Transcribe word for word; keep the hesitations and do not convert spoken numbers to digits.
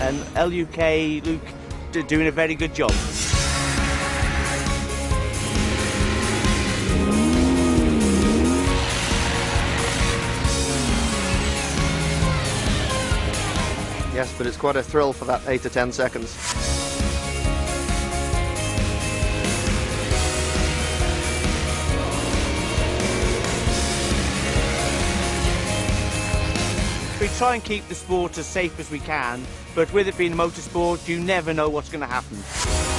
and L U K, LuK, doing a very good job. Yes, but it's quite a thrill for that eight to ten seconds. We try and keep the sport as safe as we can, but with it being a motorsport, you never know what's going to happen.